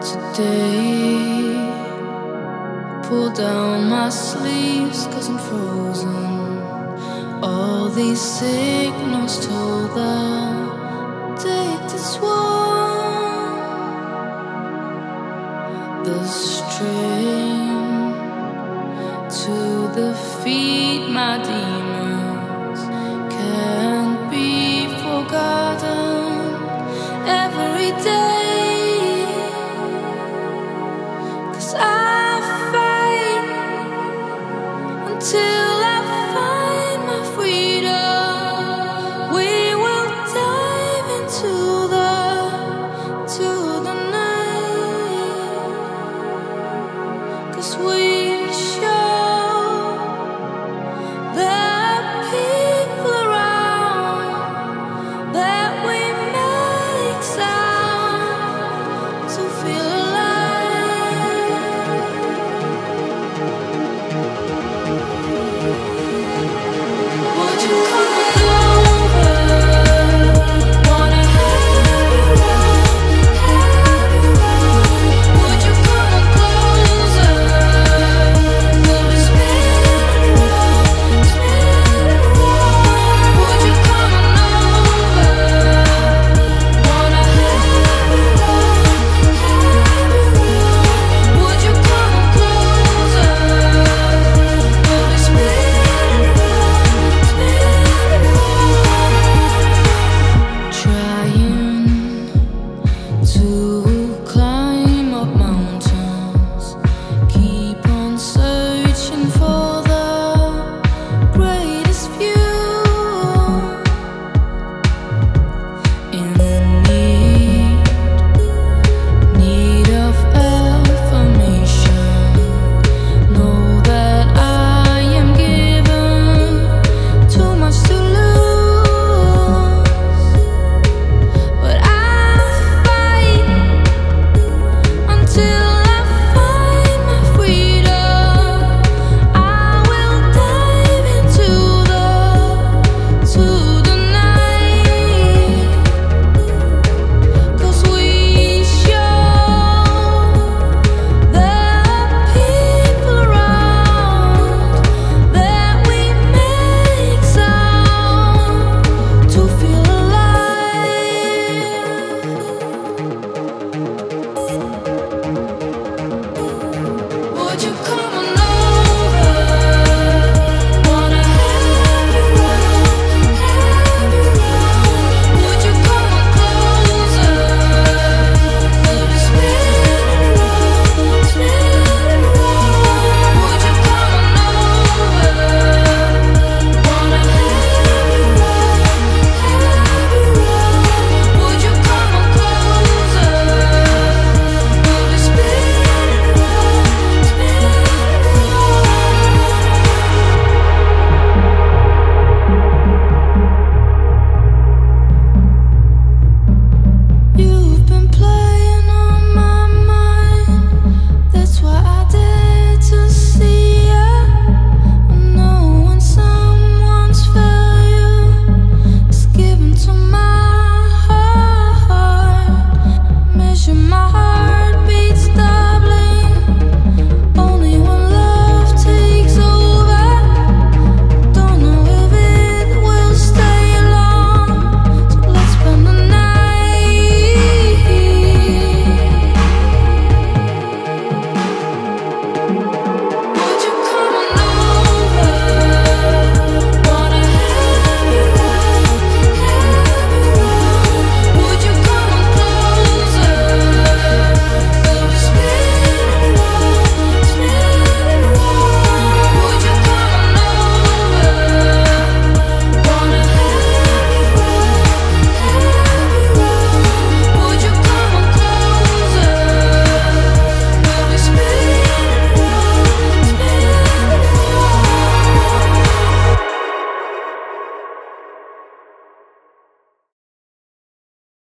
today. Pull down my sleeves, 'cause I'm frozen. All these signals told the date that's one. The string to the feet, my dear.